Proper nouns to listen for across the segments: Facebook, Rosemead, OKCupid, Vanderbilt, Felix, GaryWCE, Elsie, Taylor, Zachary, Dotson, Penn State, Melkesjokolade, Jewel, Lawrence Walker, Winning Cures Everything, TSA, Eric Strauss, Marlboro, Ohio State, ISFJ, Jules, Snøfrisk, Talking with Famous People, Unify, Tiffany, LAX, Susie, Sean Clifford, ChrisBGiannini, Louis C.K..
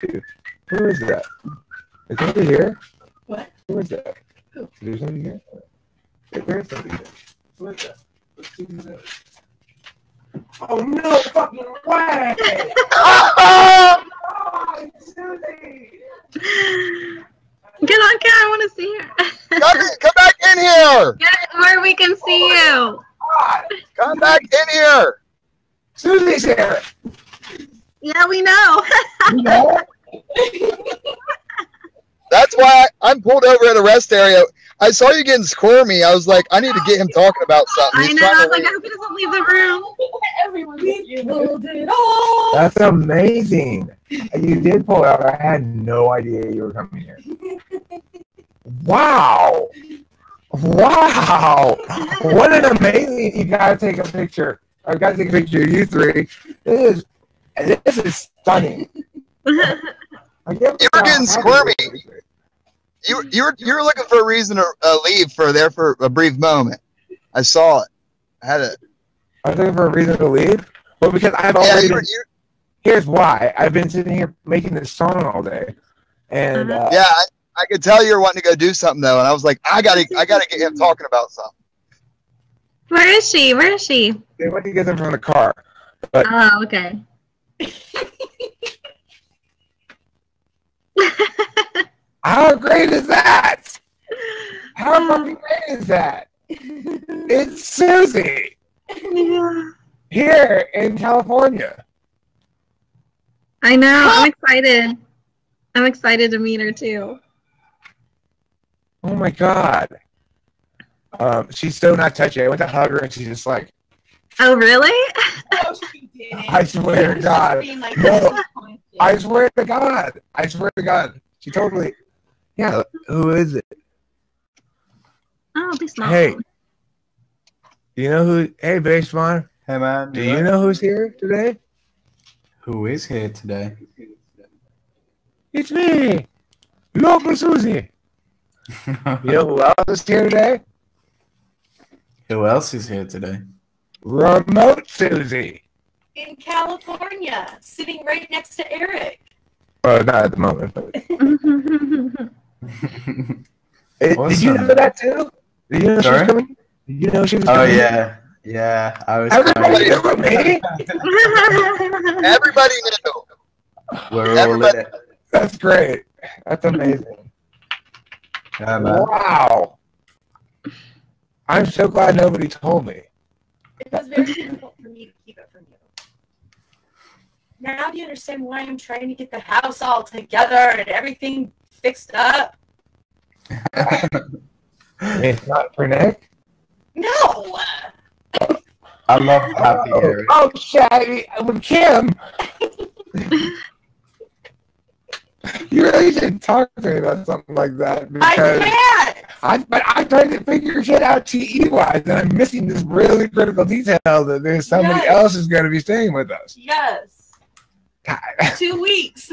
Dude, who is that? Is somebody here? What? Who is that? Who? Is there somebody here? There is somebody here. Who is that? Let's see who that is. Oh, no fucking way! Oh! Oh, Susie! Get on camera, I want to see her. Come back in here! Get where we can see you. God. Come back in here! Susie's here! Yeah, we know. No. That's why I'm pulled over at a rest area. I saw you getting squirmy. I was like, I need to get him talking about something. He's I know. I was like, I hope he doesn't leave the room. Everyone, you pulled it off. That's amazing. You did pull out. I had no idea you were coming here. Wow. Wow. What an amazing. You got to take a picture. I've got to take a picture of you three. This is stunning. You were getting squirmy. You were looking for a reason to leave for a brief moment. I saw it. I was looking for a reason to leave? Well, because I've already been, here's why. I've been sitting here making this song all day. And yeah, I could tell you were wanting to go do something though, and I was like, I gotta get him talking about something. Where is she? Where is she? They went to get them from the car. But, oh, okay. How great is that? How fucking great is that? It's Susie. Yeah. Here in California. I know. Oh. I'm excited. I'm excited to meet her too. Oh my God. She's so not touchy. I went to hug her and she's just like. Oh really? No, she didn't. I swear to God. Like, no. I swear to God. I swear to God. She totally. Yeah. Who is it? Oh, Big Smile. Hey. Do you know who? Hey, Big Smile. Hey, man. Do you know who's here today? Who is here today? It's me, local Susie. You know who else is here today? Who else is here today? Remote Susie. In California, sitting right next to Eric. Well, not at the moment. But... Did you know that too? Did you know she was coming? Did you know she was coming? Oh yeah, yeah. I was. Everybody knew me. Everybody knew. Everybody. That's great. That's amazing. Yeah, wow. I'm so glad nobody told me. It was very difficult for me to keep it from you. Now do you understand why I'm trying to get the house all together and everything fixed up? It's not for Nick? No! I love Happy Eric. Oh, Shaggy, with Kim! You really shouldn't talk to me about something like that. Because I can't! But I'm trying to figure shit out TE-wise, and I'm missing this really critical detail that there's somebody else who's going to be staying with us. Yes. God. 2 weeks.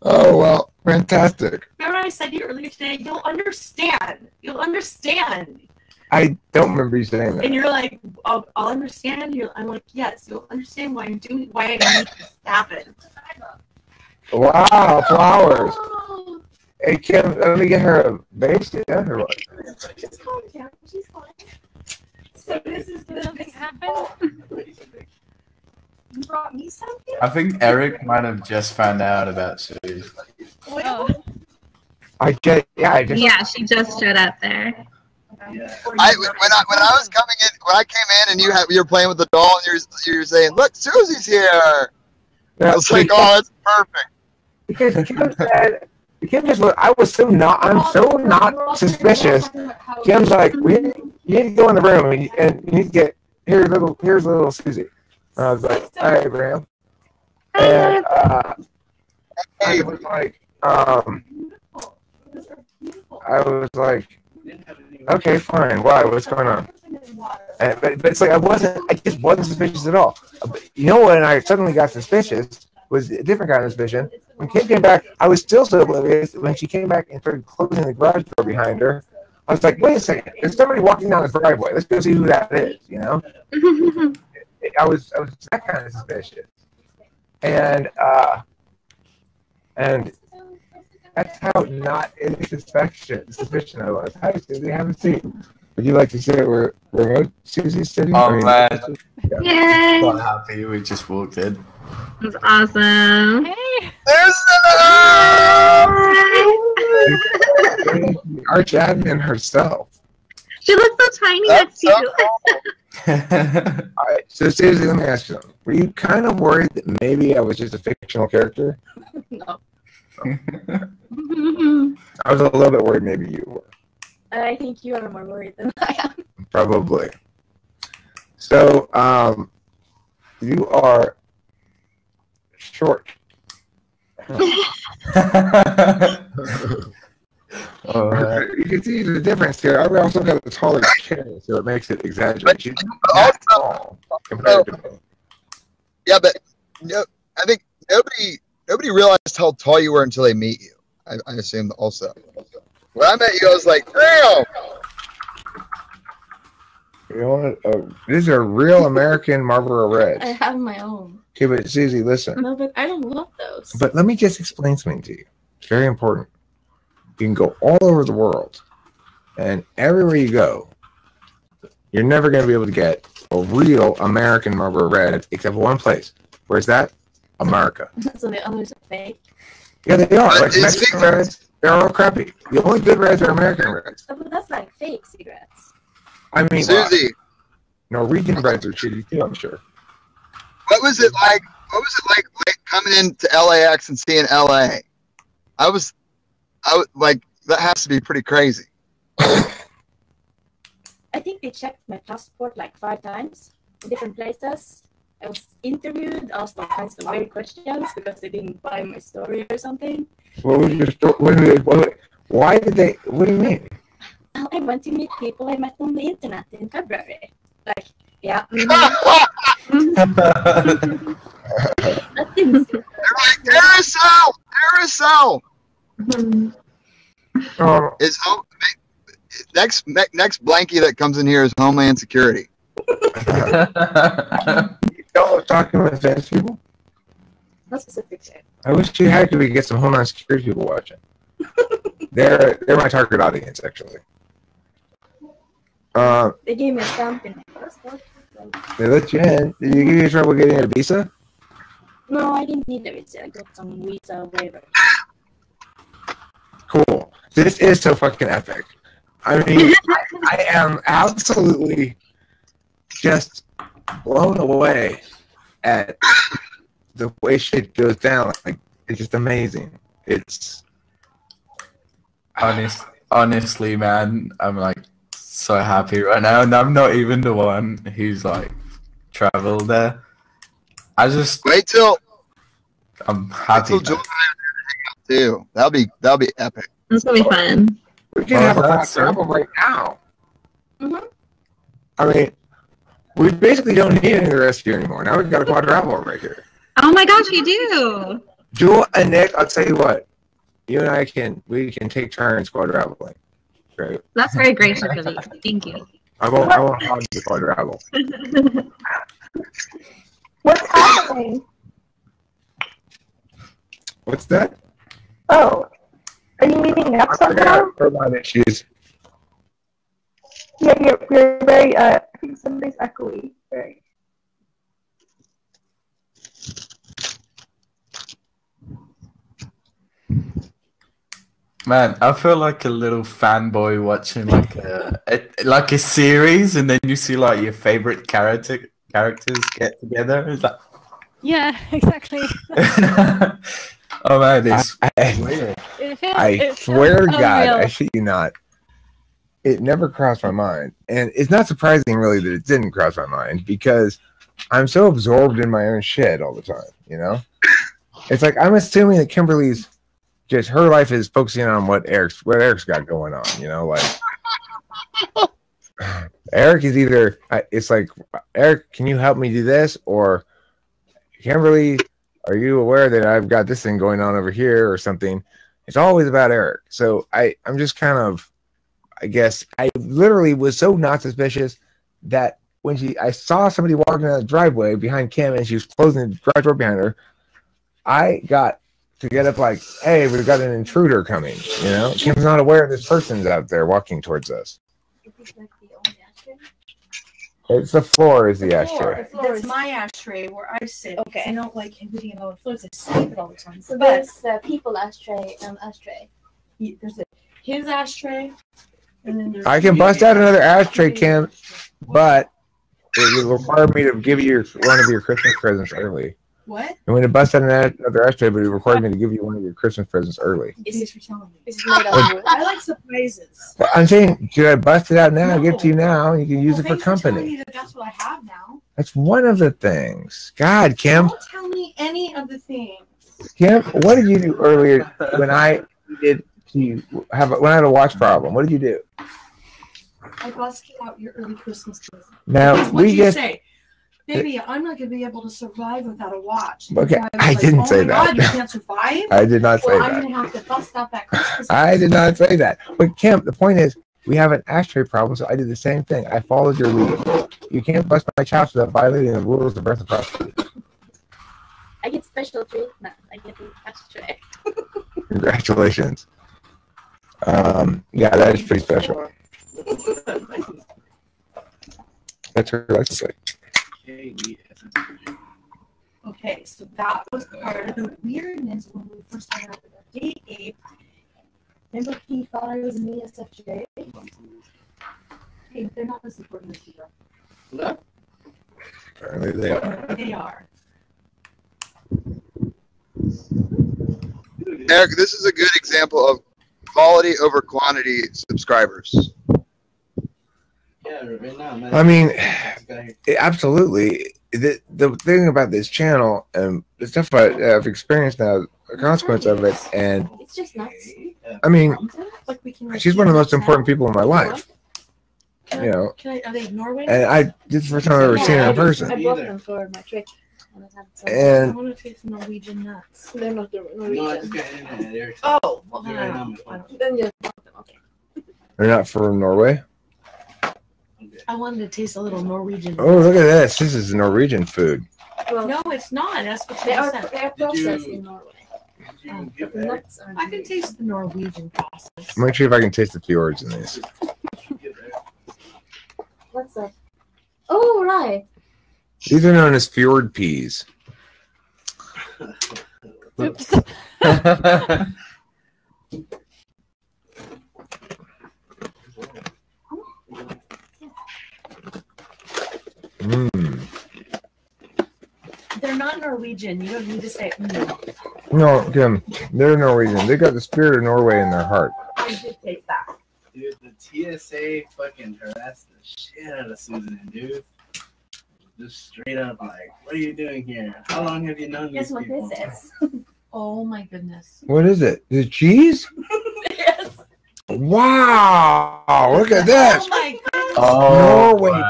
Oh, well, fantastic. Remember I said to you earlier today, you'll understand. You'll understand. I don't remember you saying that. And you're like, I'll understand. I'm like, yes, you'll understand why I'm doing, why I need this happen. Wow, flowers. Oh. Hey, Kim, let me get her a base. She's calm down. She's fine. So this is the thing happened? You brought me something? I think Eric might have just found out about Susie. Oh. Yeah, she just showed up there. Yeah. When I was coming in, when I came in and you were playing with the doll and you were saying, look, Susie's here. I was like, oh, that's perfect. Because Kim said, Kim just looked, I was so not, I'm so not suspicious. Kim's like, you need to go in the room and you need to get, here's little Susie. And I was like, hey, Abraham. And I was like, okay, fine. Why? What's going on? And, but it's like I just wasn't suspicious at all. But you know when I suddenly got suspicious was a different kind of suspicion. When Kim came back, I was still so oblivious. When she came back and started closing the garage door behind her, I was like, wait a second. There's somebody walking down the driveway. Let's go see who that is. You know. I was that kind of suspicious. And that's how not any suspicion I was. Hi, Susie, have a seat. Would you like to sit where Susie's sitting? Oh, glad. Yeah. Yay! So happy we just walked in. That's awesome. Hey! There's the arch admin herself. She looks so tiny next to you. All right, so Susie, let me ask you something. Were you kind of worried that maybe I was just a fictional character? No. I was a little bit worried maybe you were. I think you are more worried than I am. Probably. So, you are short. You can see the difference here. I also got a taller kid, so it makes it exaggerated. Also, yeah, but no, I think nobody realized how tall you were until they meet you. I assume also. When I met you, I was like, damn! You want these are real American Marlboro Reds. I have my own. Okay, but Susie, listen. No, but I don't love those. But let me just explain something to you. It's very important. You can go all over the world, and everywhere you go, you're never going to be able to get a real American Marlboro Red, except for one place. Where's that? America. So the others are fake? Yeah, they are. Like Mexican Reds, they're all crappy. The only good Reds are American Reds. Oh, but that's like fake cigarettes. I mean, Susie. Norwegian Reds are shitty too, I'm sure. What was it like? What was it like coming into LAX and seeing LA? I was like, that has to be pretty crazy. I think they checked my passport like 5 times in different places. I was interviewed, asked all kinds of weird questions because they didn't buy my story or something. What was your story? Why did they? What do you mean? I went to meet people I met on the internet in February. Like, yeah. That didn't. They're like, Aerosol! Is next blankie that comes in here is Homeland Security. Y'all are talking with famous people? That's specific shit. I wish you had to get some Homeland Security people watching. They're my target audience, actually. They gave me a stamp in my passport. They let you in. Did you give you trouble getting a visa? No, I didn't need a visa. I got some visa waiver. Cool. This is so fucking epic. I mean, I am absolutely just blown away at the way shit goes down. Like, it's just amazing. It's honestly, man, I'm like so happy right now, and I'm not even the one who's like traveled there. I just wait till I'm happy. Wait till too. That'll be epic. That's gonna be fun. We can have a travel right now. Mm-hmm. I mean, we basically don't need any rescue anymore. Now we've got a quadruple right here. Oh my gosh, you do. Jewel and Nick, I'll tell you what. You and I can take turns quadrupling. Right? That's very gracious of you. Thank you. I won't hog the quadruple. What's happening? What's that? Oh, are you meeting up somehow? Yeah, you're very, I think somebody's echoey. Very. Man, I feel like a little fanboy watching like a series, and then you see like your favorite characters get together. It's like, yeah, exactly. Oh man, I swear to God, I shit you not, it never crossed my mind. And it's not surprising really that it didn't cross my mind because I'm so absorbed in my own shit all the time, you know? It's like I'm assuming that Kimberly's just her life is focusing on what Eric's got going on, you know, like Eric is either it's like, Eric, can you help me do this? Or Kimberly, are you aware that I've got this thing going on over here or something? It's always about Eric. So I'm just kind of, I guess, I literally was so not suspicious that when I saw somebody walking down the driveway behind Kim and she was closing the garage door behind her, I got to get up like, hey, we've got an intruder coming, you know? Kim's not aware this person's out there walking towards us. It's the floor is the ashtray. It's my ashtray where I sit. Okay. I don't like everything about the floors. I sleep it all the time. So there's the people ashtray and ashtray. There's his ashtray. And then there's I can bust out another ashtray, Kim, but it would require me to give you one of your Christmas presents early. What? I'm going to bust out another ashtray, but it required me to give you one of your Christmas presents early. Thanks for telling me. I like surprises. Well, I'm saying, should I bust it out now? No. Give it to you now. You can use it for company. That's what I have now. That's one of the things. God, Kim. Don't tell me any of the things. Kim, what did you do earlier when I did when I had a watch problem? What did you do? I busted out your early Christmas present. Now what did you say? Baby, I'm not going to be able to survive without a watch. Okay, I didn't say that. Oh my God, you can't survive? I did not say that. I'm going to have to bust out that Christmas. I did not say that. But, Kim, the point is, we have an ashtray problem, so I did the same thing. I followed your lead. You can't bust my chops without violating the rules of reciprocity. I get special treatment. I get the ashtray. Congratulations. Yeah, that is pretty special. That's her legislation. Okay, so that was part of the weirdness when we first started out with our date aid. Remember, he thought I was an ESFJ. Hey, they're not as important as you are. No? Apparently they are. They are. Eric, this is a good example of quality over quantity subscribers. I mean, absolutely. The thing about this channel and the stuff I've experienced now, the consequence of it, and it's just nice. I mean, she's one of the most important people in my life. You know, are they Norway? And this is the first time I've ever seen her in person. I bought them for my trick. And I want to taste Norwegian nuts. They're not Norwegian. Oh, well then just bought them. Okay. They're not from Norway. I wanted to taste a little Norwegian. Oh, look at this. This is Norwegian food. Well, no, it's not. That's what they are processed in Norway. I can taste the Norwegian process. I'm going to see if I can taste the fjords in these. What's that? Oh, right. These are known as fjord peas. Oops. Mm. They're not Norwegian. You don't need to say mm. No, Kim. They're Norwegian. They got the spirit of Norway in their heart. I should take that. Dude, the TSA fucking harassed the shit out of Susan, dude. Just straight up like, what are you doing here? How long have you known these people? Guess what this is. Oh my goodness. What is it? Is it cheese? Yes. Wow. Look at this. Oh my goodness. Oh, Norway.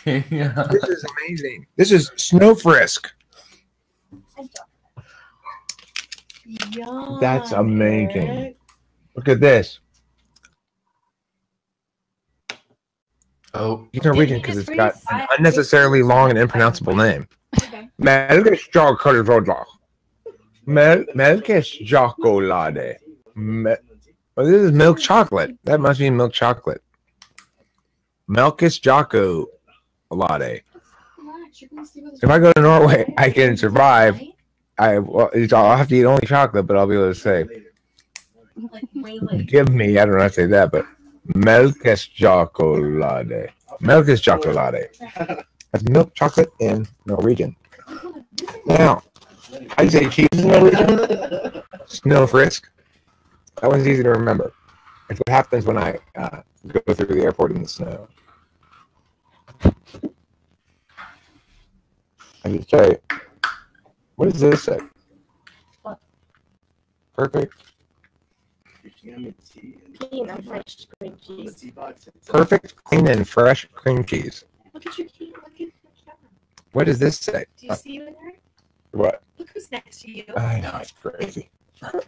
Okay, yeah. This is amazing. This is Snøfrisk. Yeah, that's amazing. Eric. Look at this. Oh, it's Norwegian because it's got an unnecessarily long and impronounceable name. Okay. Melkesjokolade. Oh, this is milk chocolate. That must be milk chocolate. Melkesjokolade. If I go to Norway, I can survive. I'll have to eat only chocolate, but I'll be able to say, give me, I don't know how to say that, but Melkesjokolade. Melkesjokolade. That's milk chocolate in Norwegian. Now, I say cheese in Norwegian. Snøfrisk. That one's easy to remember. It's what happens when I go through the airport in the snow. I just say, what does this say? What? Perfect. Clean and fresh cream cheese. Perfect, clean, and fresh cream cheese. Look at your key. Look at your camera. What does this say? Do you see you in there? What? Look who's next to you. I know, it's crazy.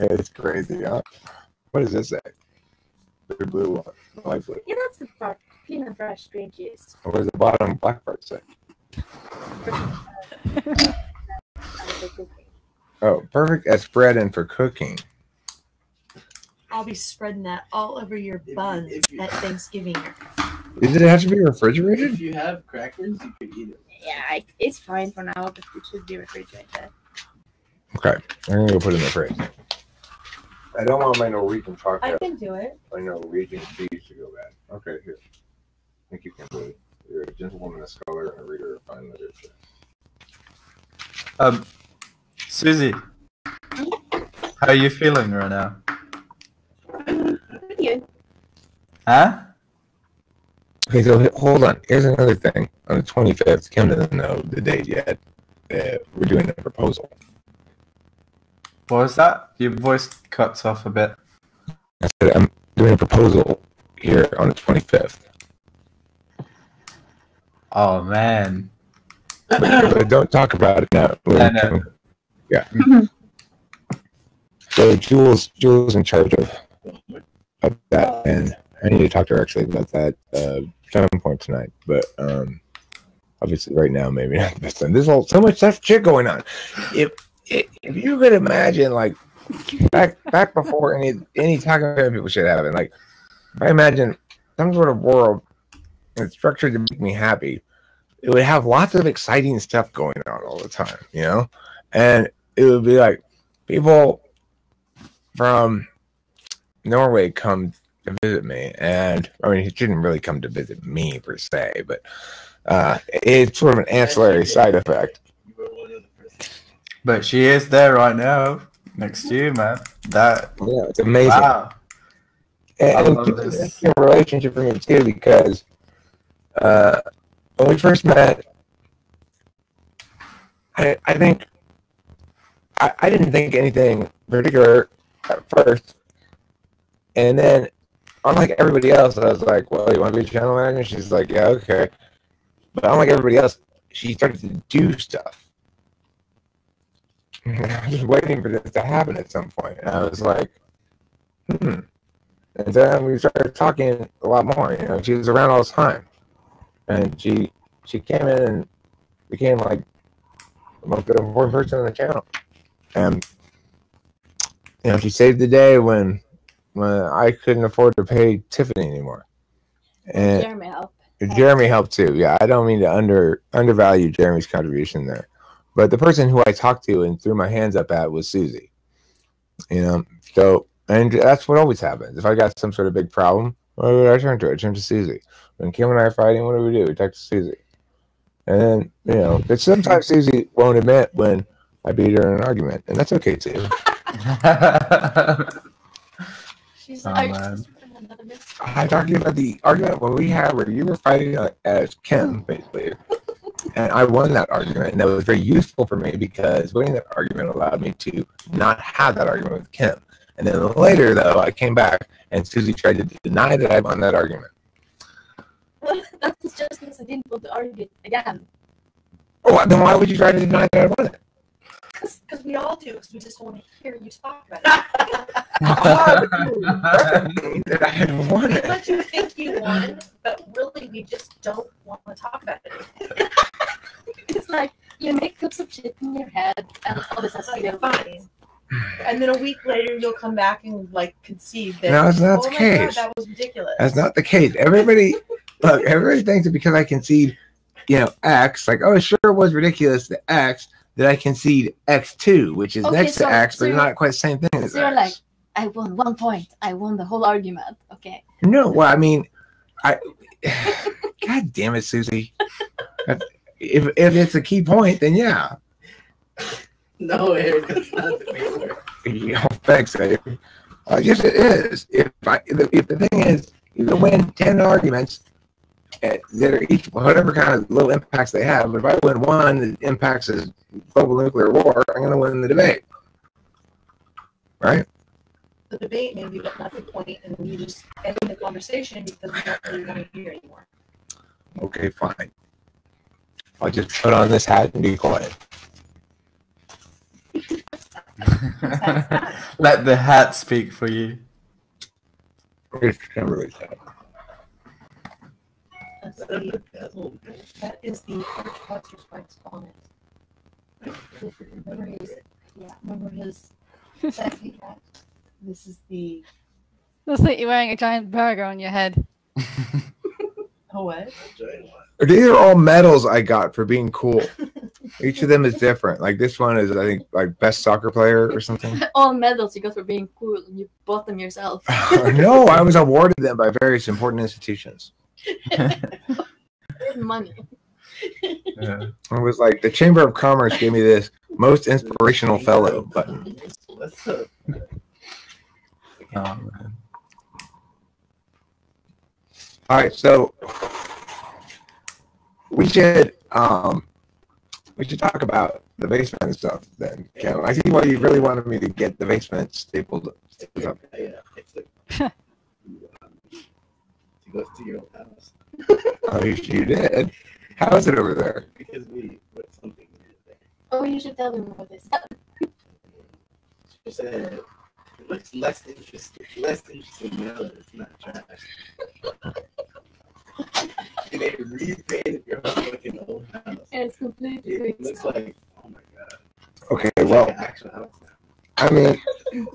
It's crazy, huh? What does this say? The blue one, the light blue. Yeah, that's the part. Peanut fresh green juice. What does the bottom black part say? Oh, perfect as bread and for cooking. I'll be spreading that all over your buns at Thanksgiving. Does it have to be refrigerated? If you have crackers, you could eat it. Yeah, it's fine for now, but it should be refrigerated. Okay, I'm going to go put it in the fridge. I don't want my Norwegian chocolate. I can do it. My Norwegian cheese to go bad. Okay, here. Thank you, Kimberly. You're a gentlewoman, a scholar, and a reader of fine literature. Susie, how are you feeling right now? Good. Huh? Okay, so hold on. Here's another thing. On the 25th, Kim doesn't know the date yet. We're doing a proposal. What was that? Your voice cuts off a bit. I said I'm doing a proposal here on the 25th. Oh, man. But don't talk about it now. I know. Yeah. So Jules in charge of that, and I need to talk to her actually about that at some point tonight. But obviously, right now, maybe not the best time. There's so much shit going on. If you could imagine, like back before any talking about people shit happened, like if I imagine some sort of world and structured to make me happy, it would have lots of exciting stuff going on all the time, you know, and it would be like people from Norway come to visit me, and I mean, he didn't really come to visit me per se, but it's sort of an ancillary side effect. But she is there right now, next to you, man. Yeah, it's amazing. Wow. And I love this relationship for me too, because when we first met, I didn't think anything particular at first. And then, unlike everybody else, I was like, well, you want to be a channel manager? She's like, yeah, okay. But unlike everybody else, she started to do stuff. And I was just waiting for this to happen at some point. And I was like, And then we started talking a lot more. You know, she was around all the time. And she came in and became like the most important person on the channel. And, you know, she saved the day when I couldn't afford to pay Tiffany anymore. And Jeremy helped. Jeremy helped too. Yeah, I don't mean to undervalue Jeremy's contribution there. But the person who I talked to and threw my hands up at was Susie. You know, so, and that's what always happens. If I got some sort of big problem, what do I turn to? I turn to Susie. When Kim and I are fighting, what do? We talk to Susie. And then, you know, because sometimes Susie won't admit when I beat her in an argument. And that's okay too. She's like, I talked about the argument when we had where you were fighting as Kim, basically. And I won that argument, and that was very useful for me because winning that argument allowed me to not have that argument with Kim. And then later, though, I came back, and Susie tried to deny that I won that argument. Well, that was just because I didn't want to argue again. Oh, then why would you try to deny that I won it? Because we all do, because we just want to hear you talk about it. That I had won it. But you think you won, but really we just don't want to talk about it. It's like you make cups of shit in your head and all this stuff. You're fine. And then a week later, you'll come back and like concede that. No, it's not the case. God, that was ridiculous. That's not the case. Everybody, look, everybody thinks that because I concede, you know, X, like, oh, it sure was ridiculous, the X, that I concede X2, which is okay, next to X, but not quite the same thing as X. You're like, I won 1 point. I won the whole argument. Okay. No, well, I mean, God damn it, Susie. If it's a key point, then yeah. No, Eric, that's not the way it works. Yeah, thanks, Eric. Yes, it is. If the thing is, you can win 10 arguments that are each whatever kind of little impacts they have. But if I win one that impacts is global nuclear war, I'm going to win the debate. Right? The debate maybe, but not the point, and you just end the conversation because we don't really want to hear anymore. Okay, fine. I'll just put on this hat and be quiet. Let the hat speak for you. It's Kimberly's hat. That is the Archbishop's wife's bonnet. Yeah, remember his sexy cat? This is the... Looks like you're wearing a giant burger on your head. A what? These are all medals I got for being cool. Each of them is different. Like this one is, I think, like best soccer player or something. All medals you got for being cool, and you bought them yourself. No, I was awarded them by various important institutions. Money. Yeah. It was like the Chamber of Commerce gave me this most inspirational fellow button. What's up? Oh, man. All right, so we should talk about the basement stuff then, Kim. I see why you really wanted me to get the basement stapled up. Yeah, it's like it goes to your old house. Oh, you did. How is it over there? Because we put something in there. Oh, you should tell them about this. She said it looks less interesting now that it's not trash. And they repainted your whole fucking old house. It's completely it looks like, oh my god. Okay, well. Like an actual house now. I mean.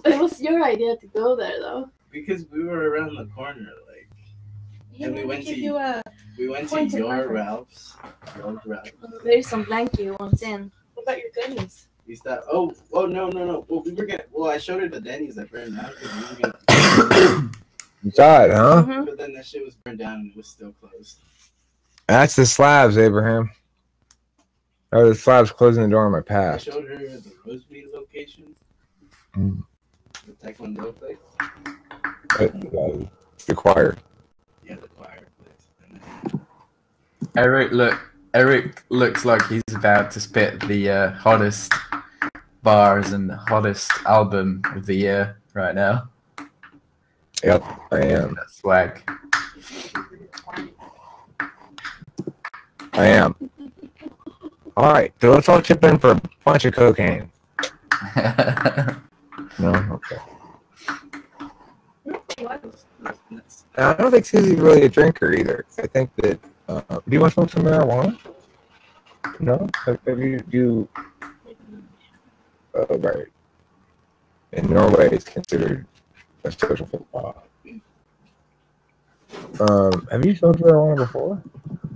It was your idea to go there, though. Because we were around the corner, like. Yeah, and we went to your Ralph's. There's some blanket you want in. What about your Denny's? We stopped. Oh no. Well, we were gonna. Well, I showed her the Denny's that burned down. You died, huh? Mm-hmm. But then that shit was burned down and it was still closed. That's the slabs, Abraham. Oh, the slabs closing the door on my past. I showed her the Rosemead location. Mm. The Taekwondo place. The choir. Yeah, the choir place. Eric looks like he's about to spit the hottest bars and the hottest album of the year right now. Yep, I am. That's swag. I am. All right, so let's all chip in for a bunch of cocaine. No? Okay. I don't think Susie's really a drinker either. I think that... do you want to smoke some marijuana? No? Have you... Oh, right. In Norway, it's considered a social football. Have you smoked marijuana before?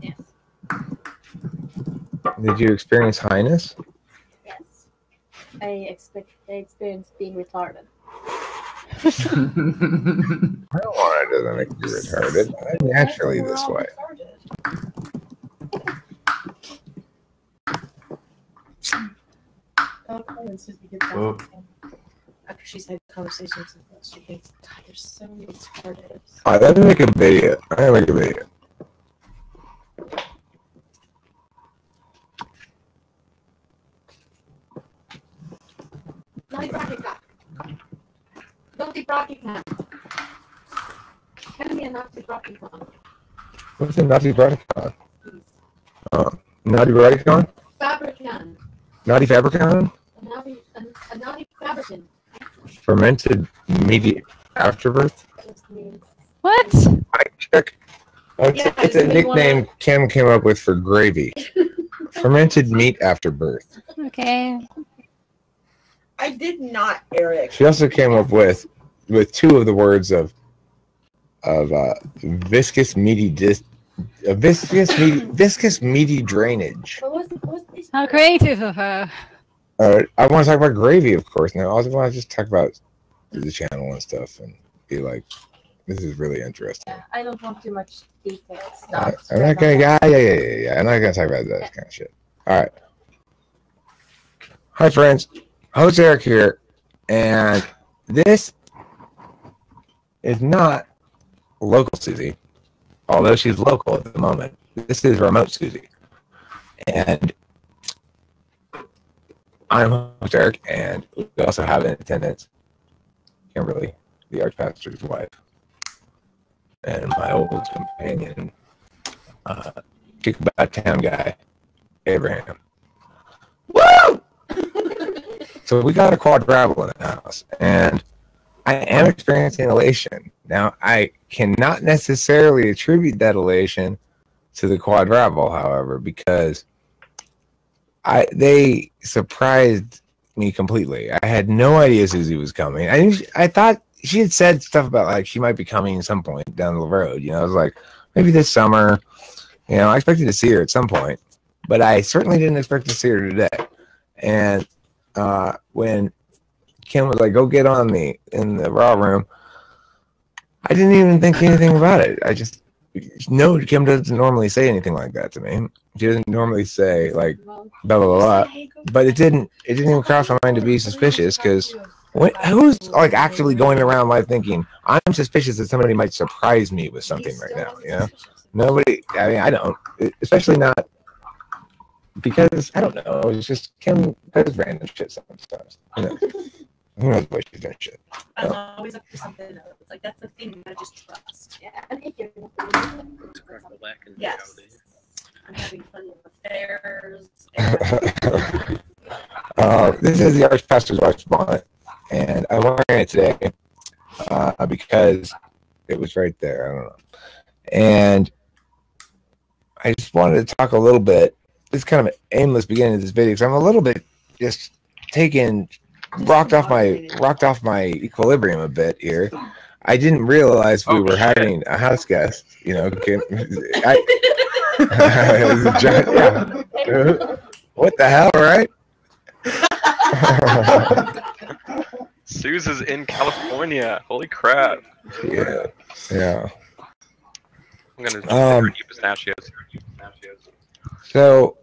Yes. Did you experience highness? Yes. I experienced being retarded. Marijuana doesn't make you retarded. I'm naturally this way. Oh. After she's had conversations with us, she thinks, God, there's so many retardants. I gotta make a video. Tell me a Nazi Braticon. What's a Nazi Braticon? Naughty Braticon? Fabricon. Naughty Fabricon? A naughty fabricant. Fermented immediate afterbirth? What? I check. It's a nickname Kim came up with for gravy. Fermented meat afterbirth. Okay. I did not, Eric. She also came up with two of the words of viscous meaty drainage. How creative of her. I want to talk about gravy, of course. Now I also want to just talk about the channel and stuff and be like, this is really interesting. Yeah, I don't want too much detail stuff. I'm not gonna. Yeah. I'm not gonna talk about that kind of shit. All right. Hi, friends. Host Eric here, and this is not local Susie, although she's local at the moment. This is remote Susie, and I'm host Eric, and we also have in attendance Kimberly, the archpastor's wife, and my old companion, kick about town guy, Abraham. Woo! So we got a quadruple in the house, and I am experiencing elation. Now, I cannot necessarily attribute that elation to the quadruple, however, because they surprised me completely. I had no idea Susie was coming. I thought she had said stuff about like she might be coming at some point down the road. You know, I was like, maybe this summer. You know, I expected to see her at some point, but I certainly didn't expect to see her today. And when Kim was like, go get on me in the raw room, I didn't even think anything about it. I just, no, Kim doesn't normally say anything like that to me. She doesn't normally say like blah, blah, blah, blah. But it didn't even cross my mind to be suspicious, because who's like actively going around life thinking, I'm suspicious that somebody might surprise me with something right now, you know? Nobody, I mean, I don't, especially not, because, I don't know, it's just Kim does random shit sometimes, you know? Who knows what she's doing shit. I'm always up for something else. Like, that's the thing, I just trust. Yeah. Yes. I'm having fun with affairs. This is the Arch Pastor's Watch bonnet, and I'm wearing it today because it was right there. I don't know. And I just wanted to talk a little bit. It's kind of an aimless beginning of this video, because I'm a little bit just taken... rocked off my equilibrium a bit here. I didn't realize we were having a house guest. You know, what the hell, right? Suze is in California. Holy crap! Yeah, yeah. I'm gonna eat pistachios. So,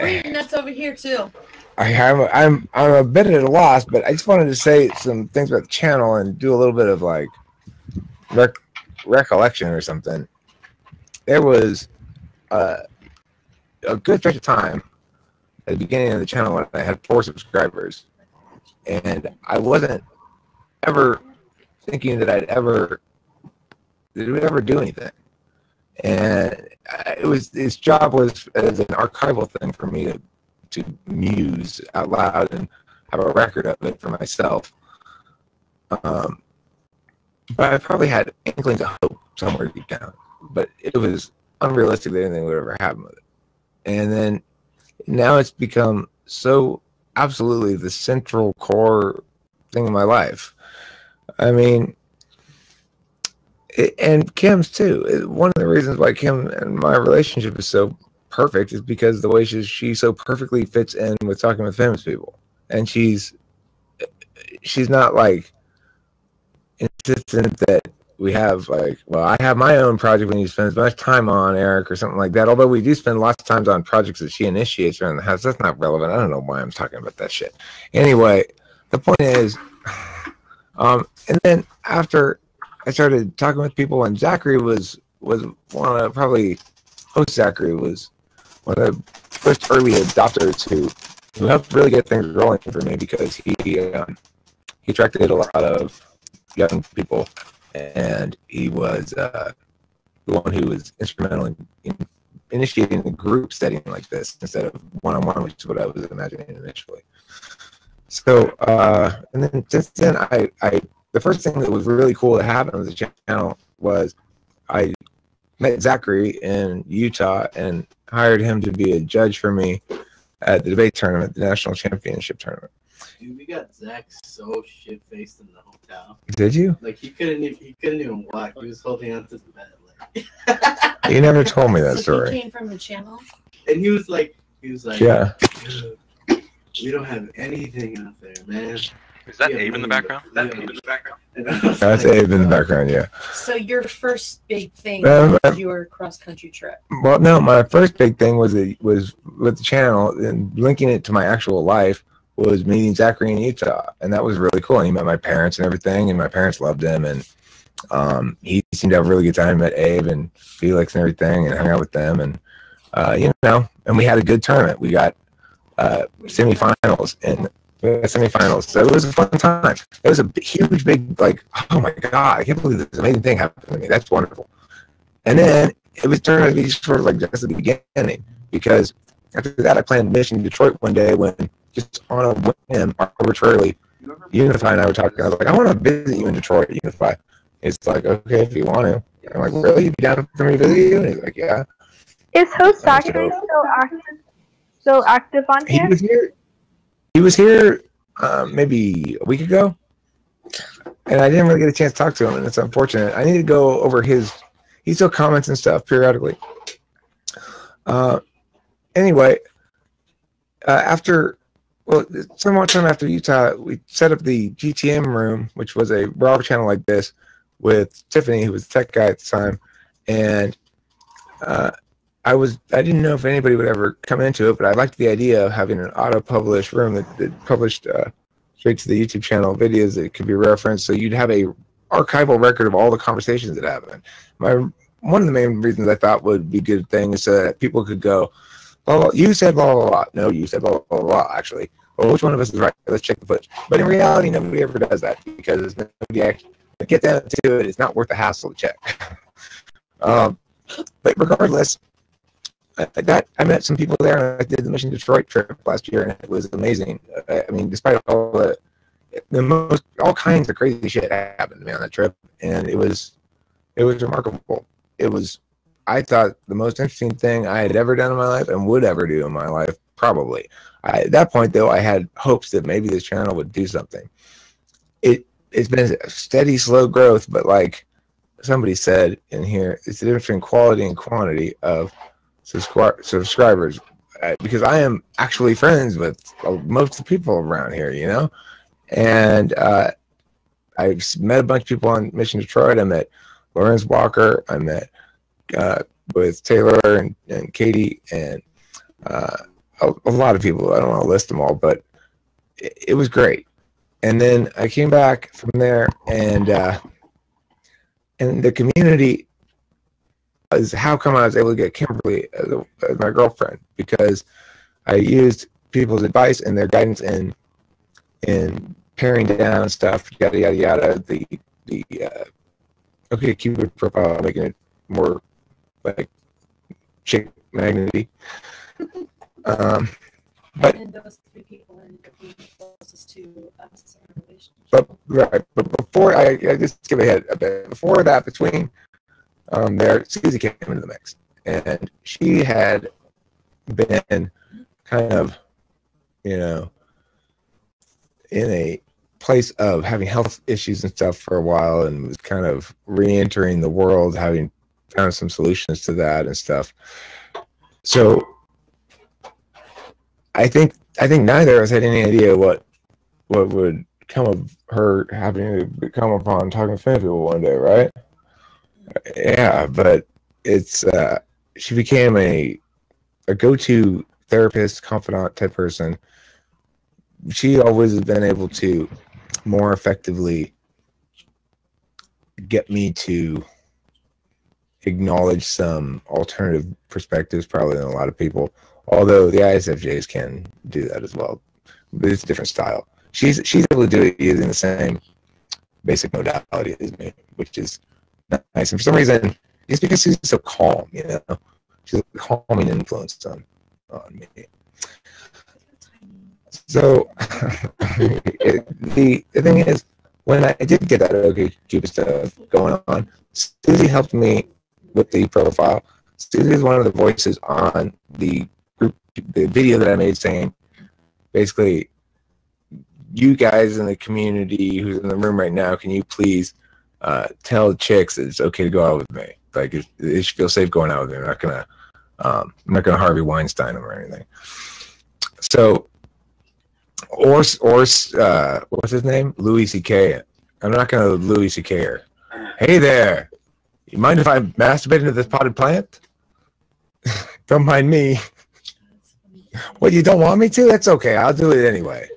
green nuts over here too. I'm a bit at a loss, but I just wanted to say some things about the channel and do a little bit of like recollection or something. There was a good stretch of time at the beginning of the channel when I had 4 subscribers, and I wasn't ever thinking that we would ever do anything. And this job was as an archival thing for me to muse out loud and have a record of it for myself. But I probably had inklings of hope somewhere deep down, but it was unrealistic that anything would ever happen with it. And then now it's become so absolutely the central core thing in my life. I mean, and Kim's too. One of the reasons why Kim and my relationship is so perfect is because the way she so perfectly fits in with Talking with Famous People, and she's not like insistent that we have like, well, I have my own project we need to spend as much time on, Eric, or something like that. Although we do spend lots of times on projects that she initiates around the house. That's not relevant. I don't know why I'm talking about that shit. Anyway, the point is, and then after I started talking with people, and Zachary was one of probably Zachary was one of the first early adopters who helped really get things rolling for me, because he attracted a lot of young people, and he was the one who was instrumental in initiating the group setting like this instead of one-on-one, which is what I was imagining initially. So and then since then, the first thing that was really cool that happened on the channel was I met Zachary in Utah and hired him to be a judge for me at the debate tournament, the national championship tournament. Dude, we got Zach so shit faced in the hotel. Did you? Like he couldn't even walk. He was holding onto the bed. Like. You never told me that story. He came from the channel, and he was like, yeah, we don't have anything out there, man. Is that Abe in the background? That's Abe in the background. That's Abe in the background, yeah. So your first big thing was your cross-country trip. Well, no, my first big thing was with the channel and linking it to my actual life was meeting Zachary in Utah. And that was really cool. And he met my parents and everything, and my parents loved him. And he seemed to have a really good time. Met Abe and Felix and everything, and hung out with them. And, you know, and we had a good tournament. We got semifinals in semifinals. So it was a fun time. It was a huge, big, like, oh my God, I can't believe this amazing thing happened to me. That's wonderful. And then it was turned out to be sort of like just the beginning, because after that, I planned a mission in Detroit one day when, just on a whim, arbitrarily, Unify and I were talking. I was like, I want to visit you in Detroit, Unify. It's like, okay, if you want to. And I'm like, really? You down for me to visit you? And he's like, yeah. Is host Zachary still active on here? He was here. He was here maybe a week ago, and I didn't really get a chance to talk to him, and it's unfortunate. I need to go over his... He still comments and stuff periodically. Anyway, after... Well, somewhat time after Utah, we set up the GTM room, which was a Bravo channel like this, with Tiffany, who was the tech guy at the time, and I didn't know if anybody would ever come into it, but I liked the idea of having an auto-published room that published straight to the YouTube channel videos that could be referenced, so you'd have a archival record of all the conversations that happened. One of the main reasons I thought would be a good thing is so that people could go, blah, blah, you said blah, blah, blah. No, you said blah, blah, blah, actually. Well, which one of us is right? Let's check the footage. But in reality, nobody ever does that because nobody actually gets down to it. It's not worth the hassle to check. But regardless, I met some people there, and I did the Mission Detroit trip last year, and it was amazing. I mean, despite all all kinds of crazy shit happened to me on that trip, and it was remarkable. It was, I thought, the most interesting thing I had ever done in my life and would ever do in my life, probably. At that point, though, I had hopes that maybe this channel would do something. It's been a steady, slow growth, but like somebody said in here, it's the difference between quality and quantity of subscribers, because I am actually friends with most of the people around here, you know? And I've met a bunch of people on Mission Detroit. I met Lawrence Walker. I met with Taylor and Katie and a lot of people. I don't want to list them all, but it was great. And then I came back from there, and the community is how come I was able to get Kimberly as my girlfriend, because I used people's advice and their guidance in paring down stuff, yada, yada, yada, the OKCupid profile, making it more like shape magnety. And those three people ended up being closest to us in our relationship. But before I just skip ahead a bit. Before that, between there, Susie came into the mix, and she had been kind of, you know, in a place of having health issues and stuff for a while, and was kind of re-entering the world, having found some solutions to that and stuff. So I think neither of us had any idea what would come of her having to come upon Talking to Famous People one day, right? Yeah, but it's she became a go-to therapist, confidant type person. She always has been able to more effectively get me to acknowledge some alternative perspectives, probably, than a lot of people. Although the ESFJs can do that as well, but it's a different style. She's able to do it using the same basic modality as me, which is nice. And for some reason, it's because she's so calm, you know, she's a calming influence on me. So the thing is, when I did get that OKCupid stuff going on, Susie helped me with the profile. Susie is one of the voices on the group, the video that I made, saying basically, you guys in the community who's in the room right now, can you please tell chicks that it's okay to go out with me? Like, it should feel safe going out with me. I'm not gonna Harvey Weinstein them or anything. So, or what's his name? Louis C.K. I'm not gonna Louis C.K. her. Hey there. You mind if I masturbate into this potted plant? Don't mind me. Well, you don't want me to? That's okay. I'll do it anyway.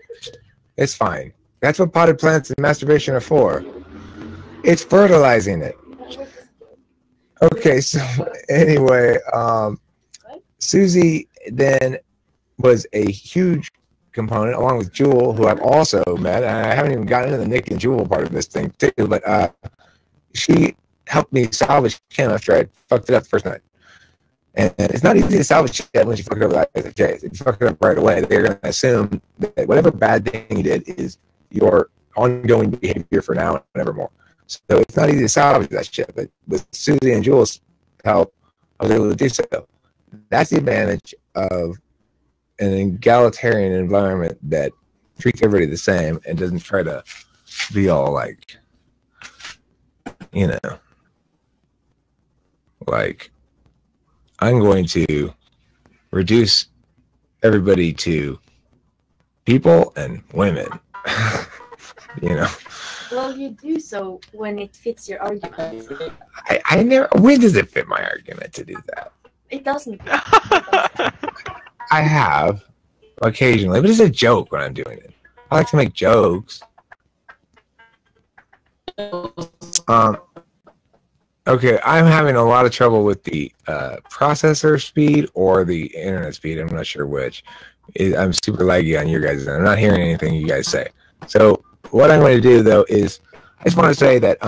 It's fine. That's what potted plants and masturbation are for. It's fertilizing it. Okay, so anyway, Susie then was a huge component, along with Jewel, who I've also met. And I haven't even gotten into the Nick and Jewel part of this thing, too, but she helped me salvage Kim after I fucked it up the first night. And it's not easy to salvage shit when you fuck it up with ISFJs. If you fuck it up right away, they're going to assume that whatever bad thing you did is your ongoing behavior for now and evermore. So it's not easy to salvage that shit, but with Susie and Jules' help, I was able to do so. That's the advantage of an egalitarian environment that treats everybody the same and doesn't try to be all like, you know, like, I'm going to reduce everybody to people and women, you know. Well, you do so when it fits your argument. I never. When does it fit my argument to do that? It doesn't. I have occasionally, but it's a joke when I'm doing it. I like to make jokes. Okay, I'm having a lot of trouble with the processor speed or the internet speed. I'm not sure which. I'm super laggy on your guys'. I'm not hearing anything you guys say. So what I'm going to do, though, is I just want to say that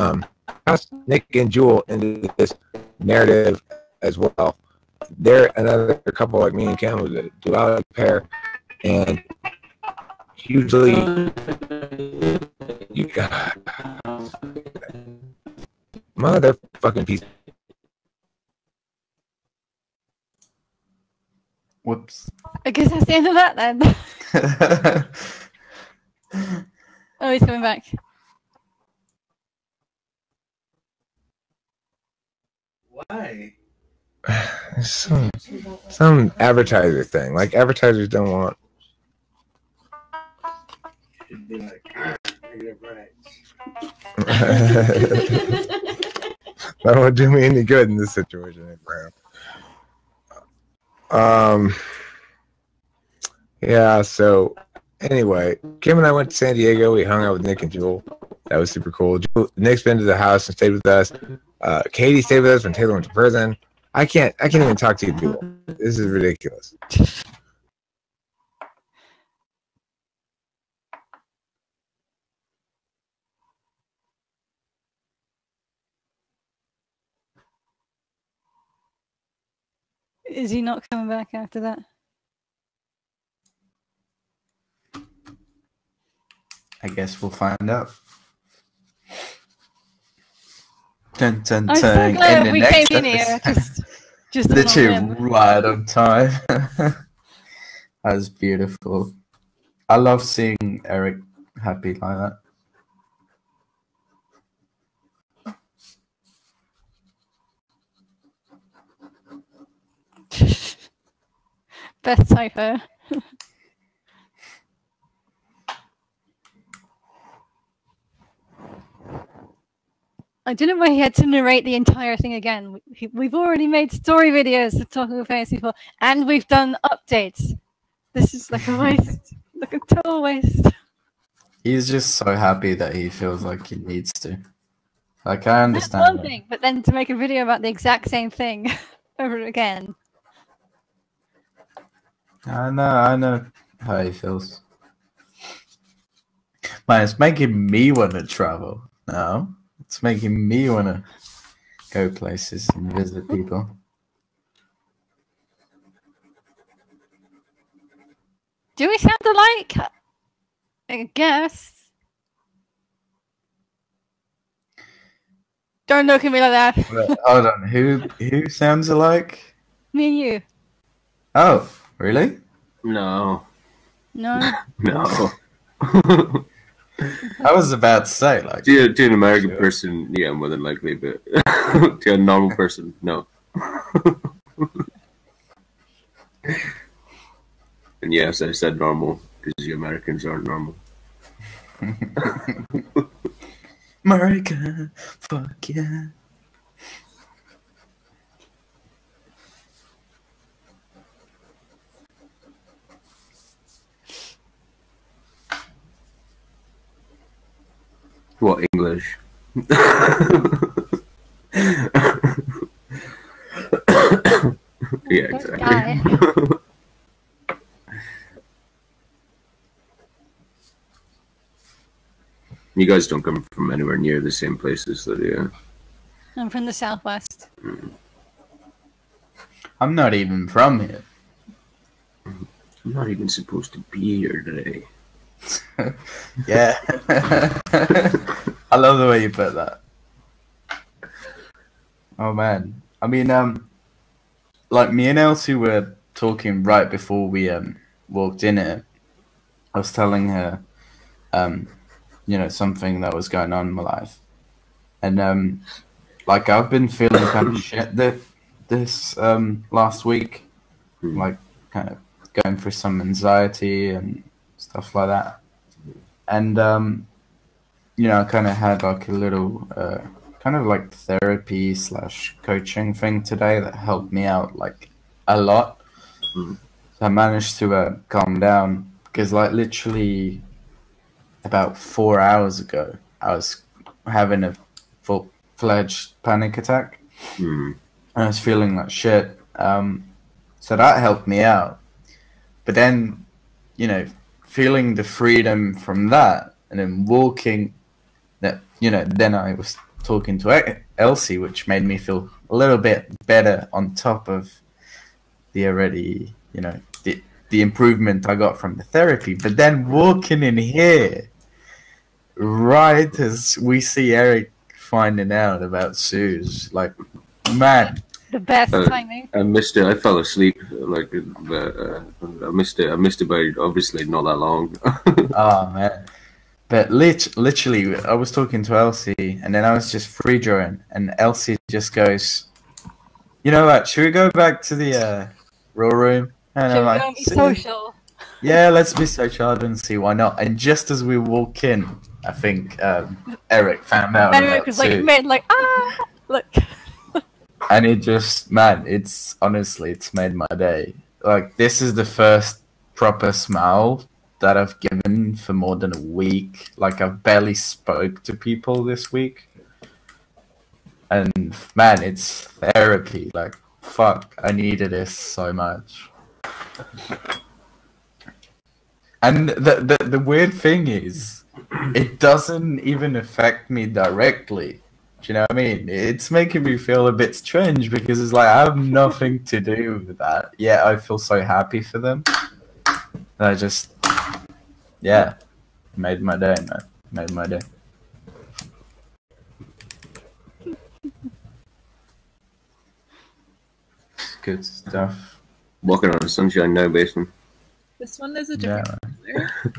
Nick and Jewel into this narrative as well. They're another couple like me and Kim, who's a duality pair, and hugely... You got... Motherfucking piece. Whoops. I guess that's the end of that, then. Oh, he's coming back. Why? Some advertiser thing. Like, advertisers don't want... It'd be like, negative rights. That won't do me any good in this situation, Abraham. Yeah, so... Anyway, Kim and I went to San Diego. We hung out with Nick and Jewel. That was super cool. Jewel, Nick's been to the house and stayed with us. Katie stayed with us when Taylor went to prison. I can't even talk to you, Jewel. This is ridiculous. Is he not coming back after that? I guess we'll find out. Dun, dun, dun. I'm so glad we came in here. Just literally right on time. That was beautiful. I love seeing Eric happy like that. Best cipher. I don't know why he had to narrate the entire thing again. We've already made story videos of Talking with Famous People, and we've done updates. This is like a waste, like a total waste. He's just so happy that he feels like he needs to. Like, I understand. That's one thing, but then to make a video about the exact same thing over again. I know how he feels. Man, it's making me want to travel now. It's making me want to go places and visit people. Do we sound alike? I guess. Don't look at me like that. Hold on. Who sounds alike? Me and you. Oh, really? No. No. No. I was about to say, like, to an American person, yeah, more than likely, but to a normal person, no. And yes, I said normal because you Americans aren't normal. America, fuck yeah. What, English? Yeah, exactly. You guys don't come from anywhere near the same places that you. I'm from the Southwest. I'm not even from here. I'm not even supposed to be here today. Yeah. I love the way you put that. Oh man. I mean, like, me and Elsie were talking right before we walked in here, I was telling her, you know, something that was going on in my life. And, like, I've been feeling kind of shit this last week. Like, kind of going through some anxiety and stuff like that. And, you know, I kind of had, like, a little kind of, like, therapy / coaching thing today that helped me out, like, a lot. So I managed to calm down because, like, literally about 4 hours ago, I was having a full-fledged panic attack. And I was feeling like shit. So that helped me out. But then, you know, feeling the freedom from that and then walking, that, you know, then I was talking to Elsie, which made me feel a little bit better on top of the already, you know, the improvement I got from the therapy. But then walking in here, right as we see Eric finding out about Suze, like, man. The best timing. I missed it. I fell asleep. Like, I missed it. I missed it by obviously not that long. Oh, man. But literally, I was talking to Elsie, and then I was just free drawing, and Elsie just goes, you know what, should we go back to the raw room? And I'm like, be social. Yeah, let's be social. I don't see why not. And just as we walk in, I think Eric found out. Eric was like, made like, ah, look. And it just, man, it's honestly, it's made my day. Like, this is the first proper smile that I've given for more than a week. Like, I've barely spoke to people this week. And, man, it's therapy. Like, fuck, I needed this so much. And the weird thing is, it doesn't even affect me directly. Do you know what I mean? It's making me feel a bit strange because it's like I have nothing to do with that. Yeah, I feel so happy for them. I just, yeah, made my day, man. Made my day. Good stuff. Walking on the sunshine now, basement. This one is a different color.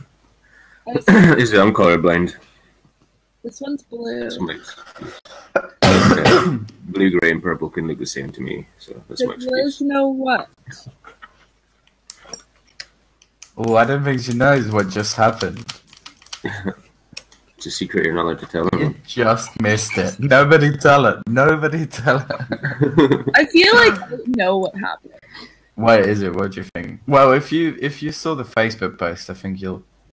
Is it? I'm colorblind. This one's blue. Okay. Blue, grey, and purple can look the same to me, so that's my excuse. Liz know what? Oh, I don't think she knows what just happened. It's a secret you're not allowed to tell her. You just missed it. Nobody tell her. Nobody tell her. I feel like I know what happened. What is it? What do you think? Well, if you saw the Facebook post, I think you'll